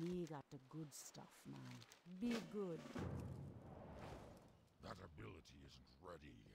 Me got the good stuff, man. Be good. That ability isn't ready yet.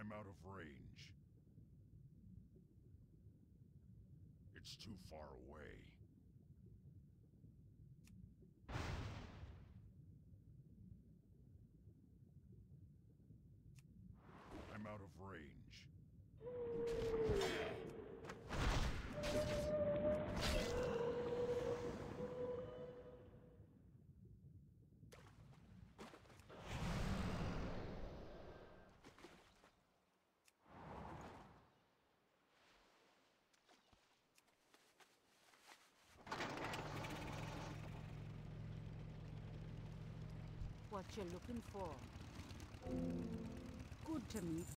I'm out of range. It's too far away. I'm out of range. What you're looking for. Good to me.